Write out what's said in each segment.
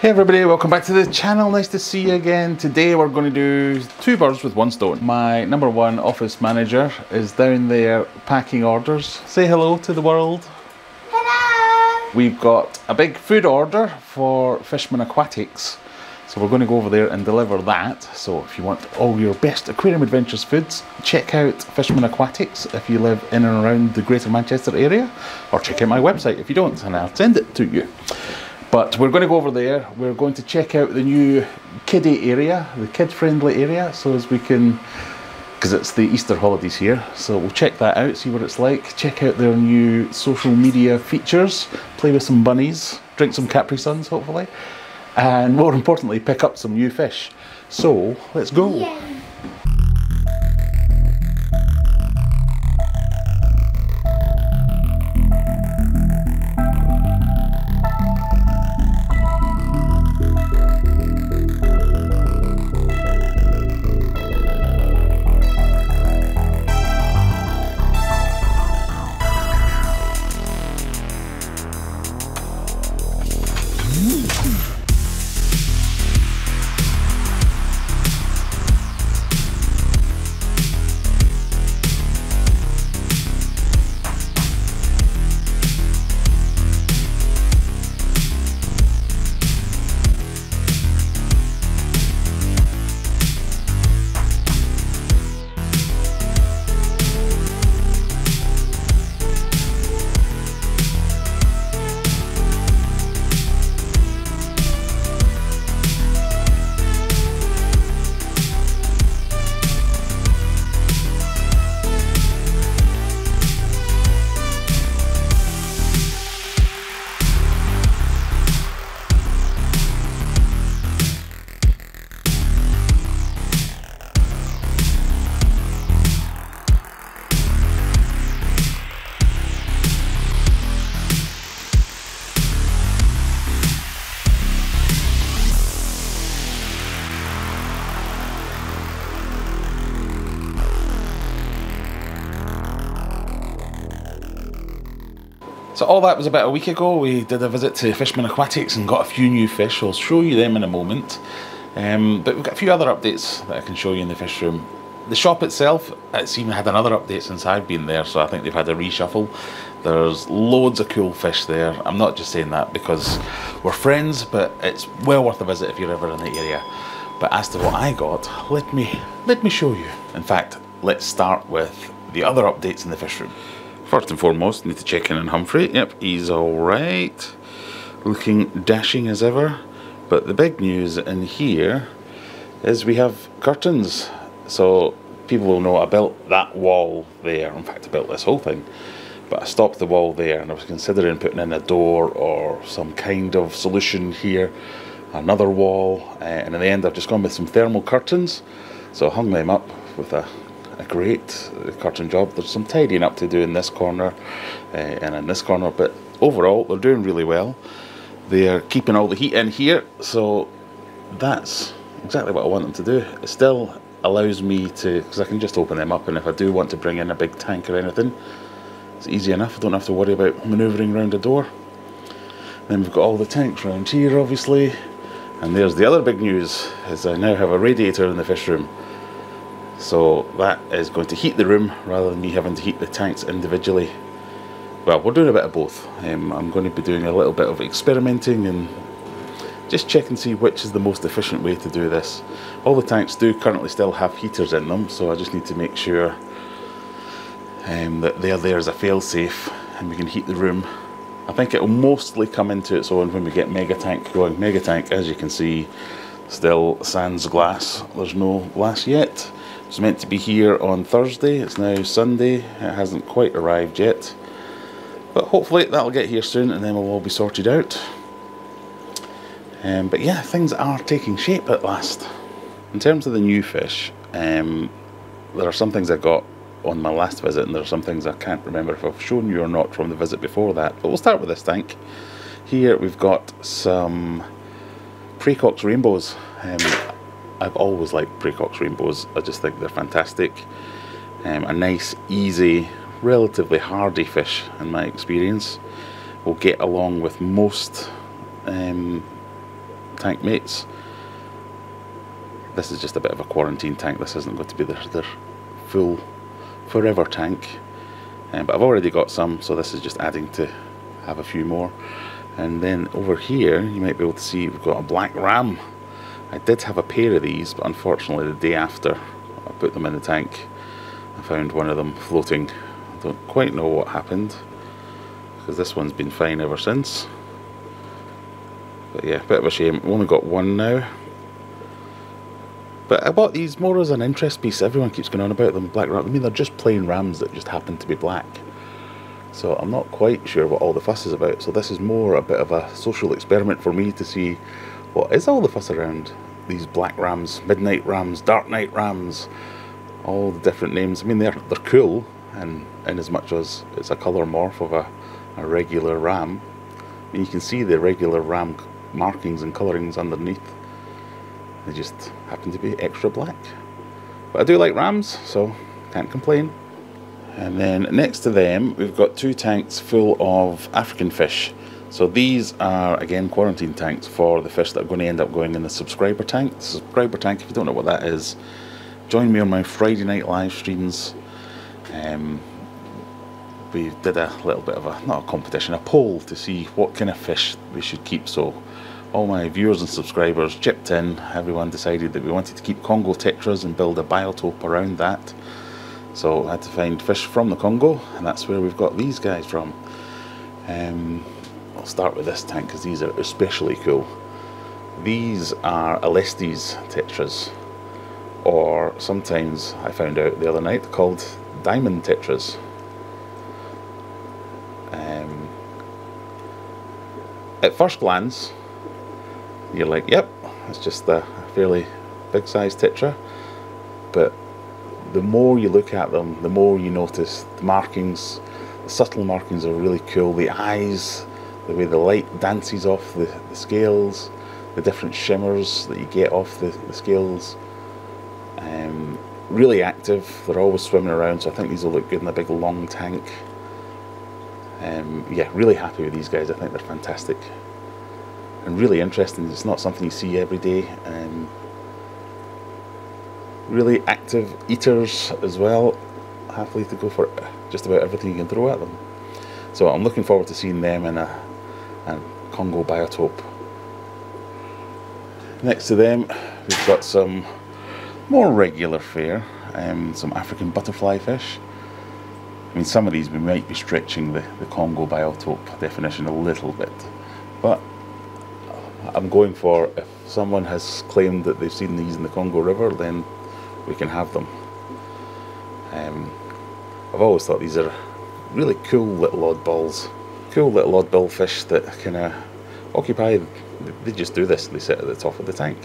Hey everybody, welcome back to the channel. Nice to see you again. Today we're going to do two birds with one stone. My number one office manager is down there packing orders. Say hello to the world. Hello! We've got a big food order for Fishman Aquatics, so we're going to go over there and deliver that. So if you want all your best Aquarium Adventures foods, check out Fishman Aquatics if you live in and around the Greater Manchester area, or check out my website if you don't and I'll send it to you. But we're going to go over there, we're going to check out the new kiddie area, the kid-friendly area, so as we can, because it's the Easter holidays here, so we'll check that out, see what it's like, check out their new social media features, play with some bunnies, drink some Capri Suns hopefully, and more importantly pick up some new fish. So, let's go! Yeah. So all that was about a week ago. We did a visit to Fishman Aquatics and got a few new fish. I'll show you them in a moment. But we've got a few other updates that I can show you in the fish room. The shop itself, it's even had another update since I've been there, so I think they've had a reshuffle. There's loads of cool fish there. I'm not just saying that because we're friends, but it's well worth a visit if you're ever in the area. But as to what I got, let me show you. In fact, let's start with the other updates in the fish room. First and foremost, need to check in on Humphrey. Yep, he's alright. Looking dashing as ever. But the big news in here is we have curtains. So people will know I built that wall there. In fact, I built this whole thing. But I stopped the wall there and I was considering putting in a door or some kind of solution here. Another wall. And in the end, I've just gone with some thermal curtains. So I hung them up with a great curtain job. There's some tidying up to do in this corner and in this corner, but overall they're doing really well. They're keeping all the heat in here, so that's exactly what I want them to do. It still allows me to, because I can just open them up, and if I do want to bring in a big tank or anything, it's easy enough. I don't have to worry about manoeuvring around a door. Then we've got all the tanks around here obviously, and there's the other big news, is I now have a radiator in the fish room. So that is going to heat the room rather than me having to heat the tanks individually. Well, we're doing a bit of both. I'm going to be doing a little bit of experimenting and just check and see which is the most efficient way to do this. All the tanks do currently still have heaters in them, so I just need to make sure that they're there as a fail-safe and we can heat the room. I think it will mostly come into its own when we get Mega Tank going. Mega Tank, as you can see, still sans glass. There's no glass yet. It's meant to be here on Thursday, it's now Sunday, it hasn't quite arrived yet. But hopefully that'll get here soon and then we'll all be sorted out. But yeah, things are taking shape at last. In terms of the new fish, there are some things I got on my last visit and there are some things I can't remember if I've shown you or not from the visit before that. But we'll start with this tank. Here we've got some Praecox rainbows. I've always liked Praecox rainbows, I just think they're fantastic. A nice, easy, relatively hardy fish in my experience. Will get along with most tank mates. This is just a bit of a quarantine tank. This isn't going to be their full forever tank, but I've already got some, so this is just adding to have a few more. And then over here you might be able to see we've got a black ram. I did have a pair of these, but unfortunately the day after I put them in the tank I found one of them floating. I don't quite know what happened, because this one's been fine ever since. But yeah, bit of a shame. We've only got one now. But I bought these more as an interest piece. Everyone keeps going on about them, black ram. I mean, they're just plain rams that just happen to be black. So I'm not quite sure what all the fuss is about. So this is more a bit of a social experiment for me to see what is all the fuss around these black rams, midnight rams, dark night rams, all the different names. I mean, they're cool, and in as much as it's a colour morph of a regular ram. And you can see the regular ram markings and colourings underneath. They just happen to be extra black. But I do like rams, so can't complain. And then next to them we've got two tanks full of African fish. So these are again quarantine tanks for the fish that are going to end up going in the subscriber tank. The subscriber tank, if you don't know what that is, join me on my Friday night live streams. We did a little bit of a, not a competition, a poll to see what kind of fish we should keep. So all my viewers and subscribers chipped in. Everyone decided that we wanted to keep Congo Tetras and build a biotope around that. So I had to find fish from the Congo, and that's where we've got these guys from. I'll start with this tank because these are especially cool. These are Elestes Tetras, or sometimes, I found out the other night, called Diamond Tetras. At first glance you're like, yep, that's just a fairly big sized tetra, but the more you look at them, the more you notice the markings. The subtle markings are really cool. The eyes, the way the light dances off the scales, the different shimmers that you get off the scales. Really active, they're always swimming around, so I think these will look good in a big long tank. Yeah, really happy with these guys. I think they're fantastic and really interesting. It's not something you see every day. Really active eaters as well, happily to go for just about everything you can throw at them. So I'm looking forward to seeing them in a Congo biotope. Next to them we've got some more regular fare, some African butterfly fish. I mean, some of these we might be stretching the Congo biotope definition a little bit, but I'm going for, if someone has claimed that they've seen these in the Congo River, then we can have them. I've always thought these are really cool little oddballs, cool little oddball fish that kind of occupy, they just do this, they sit at the top of the tank.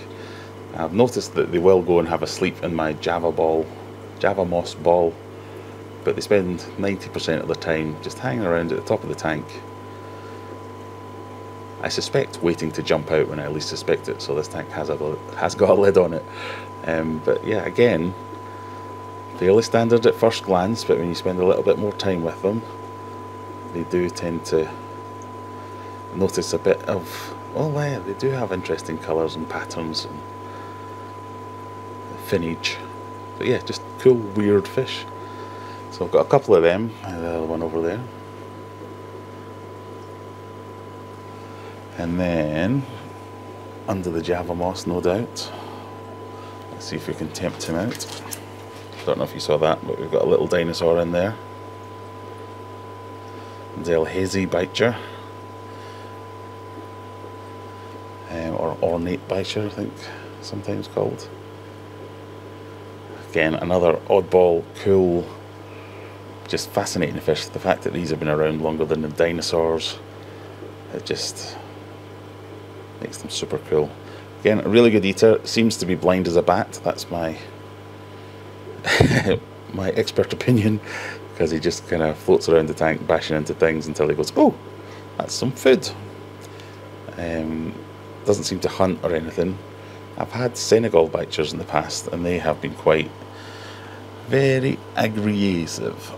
I've noticed that they will go and have a sleep in my java moss ball, but they spend 90% of their time just hanging around at the top of the tank. I suspect waiting to jump out when I least suspect it, so this tank has got a lid on it. But yeah, again, fairly standard at first glance, but when you spend a little bit more time with them, they do tend to notice a bit of, well, yeah, they do have interesting colours and patterns and finnage. But yeah, just cool, weird fish. So I've got a couple of them, the other one over there. And then, under the java moss, no doubt. Let's see if we can tempt him out. Don't know if you saw that, but we've got a little dinosaur in there. Delhezi Bichir. Or Ornate Bichir, I think, sometimes called. Again, another oddball, cool, just fascinating fish. The fact that these have been around longer than the dinosaurs, it just makes them super cool. Again, a really good eater, seems to be blind as a bat. That's my my expert opinion, because he just kind of floats around the tank bashing into things until he goes, oh, that's some food. Doesn't seem to hunt or anything. I've had Senegal bichirs in the past and they have been quite very aggressive.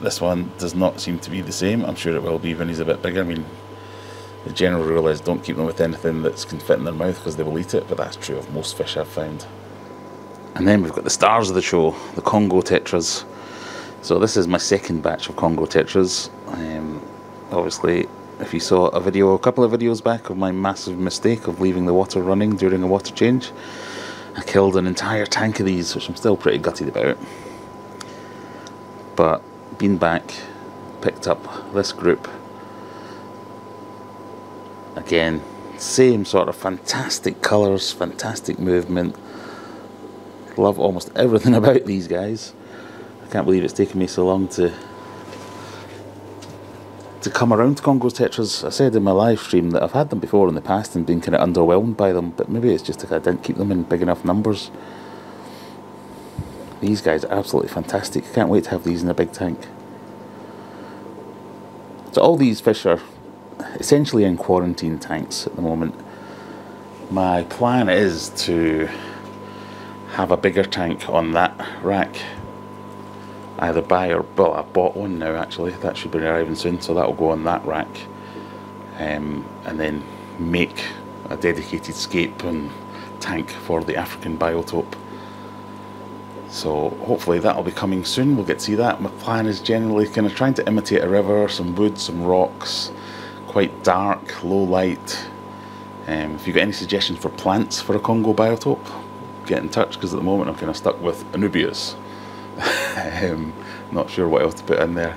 This one does not seem to be the same. I'm sure it will be when he's a bit bigger. I mean, The general rule is don't keep them with anything that can fit in their mouth because they will eat it, but that's true of most fish I've found. And then we've got the stars of the show, the Congo Tetras. So this is my second batch of Congo Tetras. Obviously, if you saw a video a couple of videos back of my massive mistake of leaving the water running during a water change, I killed an entire tank of these, which I'm still pretty gutted about. But been back, picked up this group. Again, same sort of fantastic colours, fantastic movement. Love almost everything about these guys. I can't believe it's taken me so long to come around to Congo Tetras. I said in my live stream that I've had them before in the past and been kind of underwhelmed by them, but maybe it's just that I didn't keep them in big enough numbers. These guys are absolutely fantastic. I can't wait to have these in a big tank. So all these fish are essentially in quarantine tanks at the moment. My plan is to have a bigger tank on that rack. Either buy or, well, I bought one now actually, that should be arriving soon, so that'll go on that rack. And then make a dedicated scape and tank for the African biotope. So hopefully that'll be coming soon, we'll get to see that. My plan is generally kind of trying to imitate a river, some wood, some rocks, quite dark, low light. If you've got any suggestions for plants for a Congo biotope, get in touch, because at the moment I'm kind of stuck with Anubias. Not sure what else to put in there.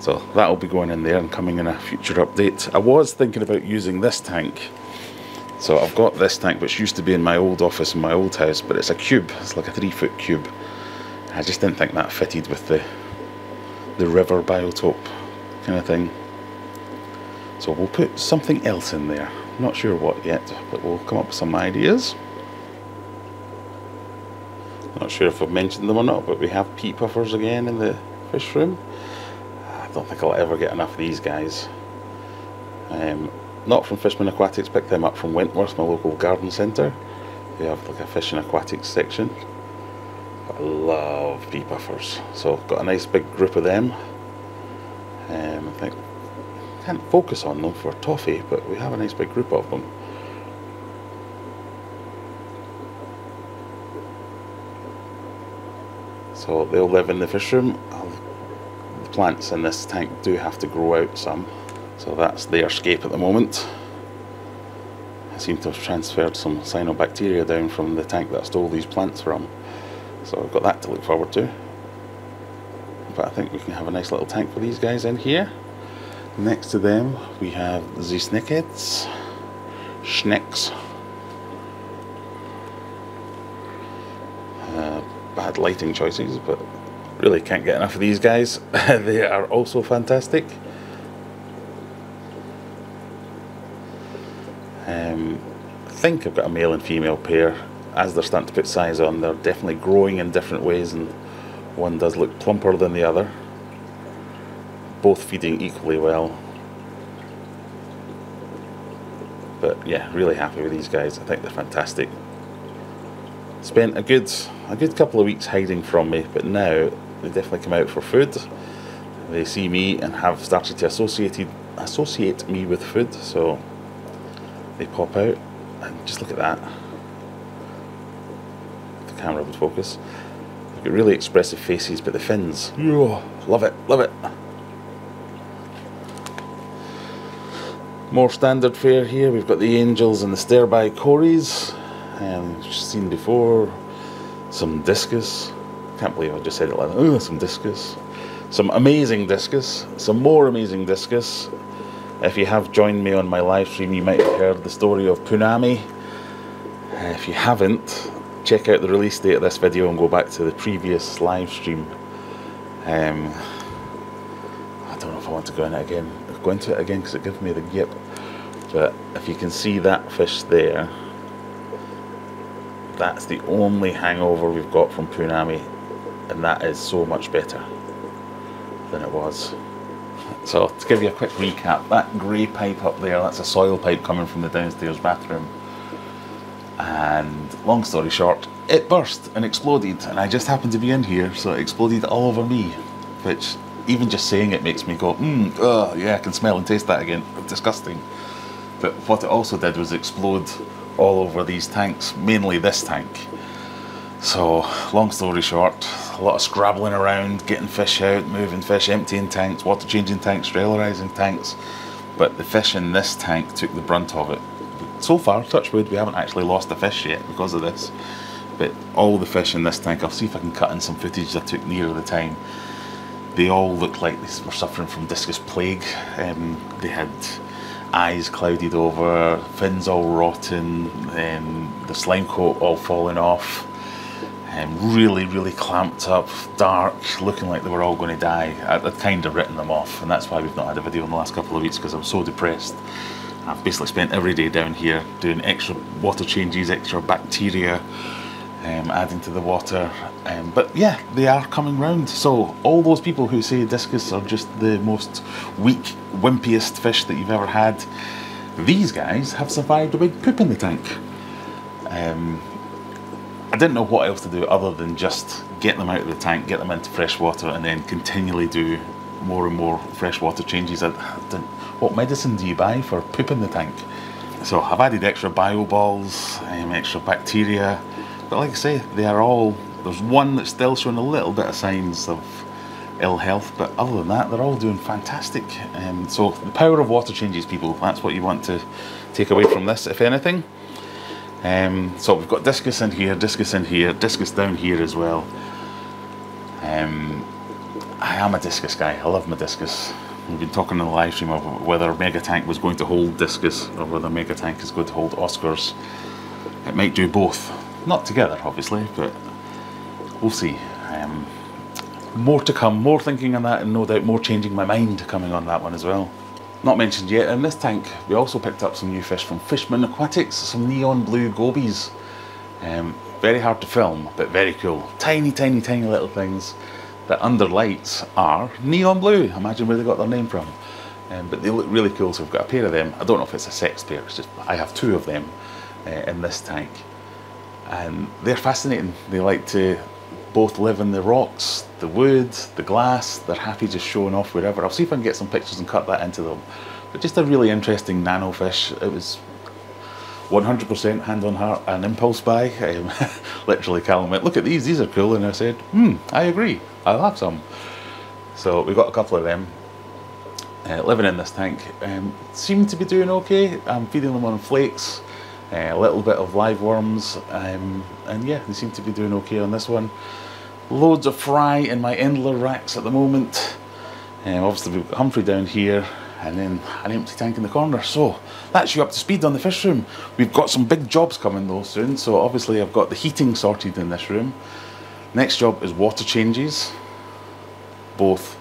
So that'll be going in there and coming in a future update. I was thinking about using this tank. So I've got this tank which used to be in my old office in my old house, but it's a cube, it's like a 3 foot cube. I just didn't think that fitted with the river biotope kind of thing. So we'll put something else in there. Not sure what yet, but we'll come up with some ideas. Not sure if I've mentioned them or not, but we have Pea Puffers again in the fish room. I don't think I'll ever get enough of these guys. Not from Fishman Aquatics, picked them up from Wentworth, my local garden centre. They have like a fish and aquatics section. I love Pea Puffers, so I've got a nice big group of them. I think I can't focus on them for toffee, but we have a nice big group of them. So they'll live in the fish room. The plants in this tank do have to grow out some, so that's their scape at the moment. I seem to have transferred some cyanobacteria down from the tank that I stole these plants from, so I've got that to look forward to. But I think we can have a nice little tank for these guys in here. Next to them we have the snickets, schnicks. Bad lighting choices, but really can't get enough of these guys. They are also fantastic. I think I've got a male and female pair. As they're starting to put size on, they're definitely growing in different ways, and one does look plumper than the other. Both feeding equally well. But yeah, really happy with these guys. I think they're fantastic. Spent a good couple of weeks hiding from me, but now they definitely come out for food. They see me and have started to associate me with food, so they pop out. And just look at that. If the camera would focus. They've got really expressive faces, but the fins, oh, love it, love it. More standard fare here. We've got the angels and the stairby cories. We've seen before, some discus. Can't believe I just said it like that. Oh, some discus, some amazing discus, some more amazing discus. If you have joined me on my live stream, you might have heard the story of Punami. If you haven't, check out the release date of this video and go back to the previous live stream. I don't know if I want to go in it again. I'll go into it again because it gives me the yip. But if you can see that fish there. That's the only hangover we've got from Poonami, and that is so much better than it was. So to give you a quick recap, that grey pipe up there, that's a soil pipe coming from the downstairs bathroom, and long story short, it burst and exploded, and I just happened to be in here, so it exploded all over me, which even just saying it makes me go, oh yeah, I can smell and taste that again. It's disgusting. But what it also did was explode all over these tanks, mainly this tank. So, long story short, a lot of scrabbling around, getting fish out, moving fish, emptying tanks, water changing tanks, sterilizing tanks. But the fish in this tank took the brunt of it. So far, touch wood, we haven't actually lost a fish yet because of this. But all the fish in this tank, I'll see if I can cut in some footage I took near the time. They all looked like they were suffering from discus plague. They had eyes clouded over, fins all rotten, the slime coat all falling off, really, really clamped up, dark, looking like they were all going to die. I'd kind of written them off, and that's why we've not had a video in the last couple of weeks, because I'm so depressed. I've basically spent every day down here doing extra water changes, extra bacteria, adding to the water, but yeah, they are coming round. So all those people who say discus are just the most weak, wimpiest fish that you've ever had, these guys have survived a big poop in the tank. I didn't know what else to do other than just get them out of the tank, get them into fresh water, and then continually do more and more fresh water changes. What medicine do you buy for poop in the tank? So I've added extra bio balls, extra bacteria, but like I say, they are all, there's one that's still showing a little bit of signs of ill health, but other than that, they're all doing fantastic. So the power of water changes, people, that's what you want to take away from this, if anything. So we've got discus in here, discus down here as well. I am a discus guy, I love my discus. We've been talking in the live stream of whether Mega Tank was going to hold discus or whether Mega Tank is going to hold Oscars. It might do both, not together obviously, but we'll see. More to come, more thinking on that, and no doubt more changing my mind coming on that one as well. Not mentioned yet, in this tank we also picked up some new fish from Fishman Aquatics, some neon blue gobies. Very hard to film, but very cool. Tiny, tiny, tiny little things that under lights are neon blue. Imagine where they got their name from. But they look really cool, so we've got a pair of them. I don't know if it's a sex pair, it's just I have two of them in this tank. And they're fascinating. They like to both live in the rocks, the wood, the glass. They're happy just showing off wherever. I'll see if I can get some pictures and cut that into them. But just a really interesting nano fish. It was 100% hand on heart and impulse buy. Literally Callum went, look at these are cool, and I said, I agree, I'll have some. So we got a couple of them living in this tank. Seem to be doing okay. I'm feeding them on flakes, a little bit of live worms, and yeah, they seem to be doing okay on this one. Loads of fry in my Endler racks at the moment. Obviously we've got Humphrey down here, and then an empty tank in the corner. So that's you up to speed on the fish room. We've got some big jobs coming though soon, so obviously I've got the heating sorted in this room. Next job is water changes, both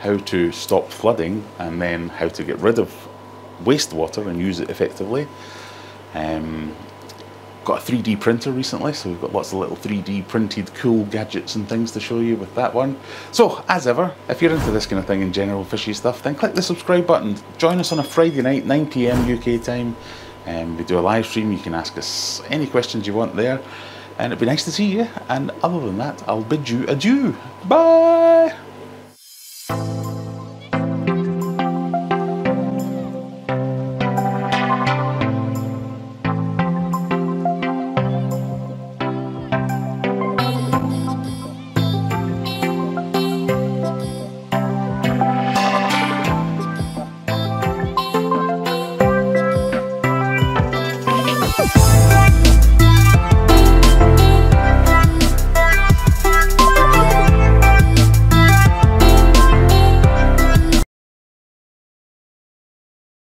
how to stop flooding and then how to get rid of wastewater and use it effectively. Got a 3D printer recently, so we've got lots of little 3D printed cool gadgets and things to show you with that one. So, as ever, if you're into this kind of thing in general, fishy stuff, then click the subscribe button. Join us on a Friday night, 9 PM UK time. We do a live stream, you can ask us any questions you want there. And it'd be nice to see you. And other than that, I'll bid you adieu. Bye!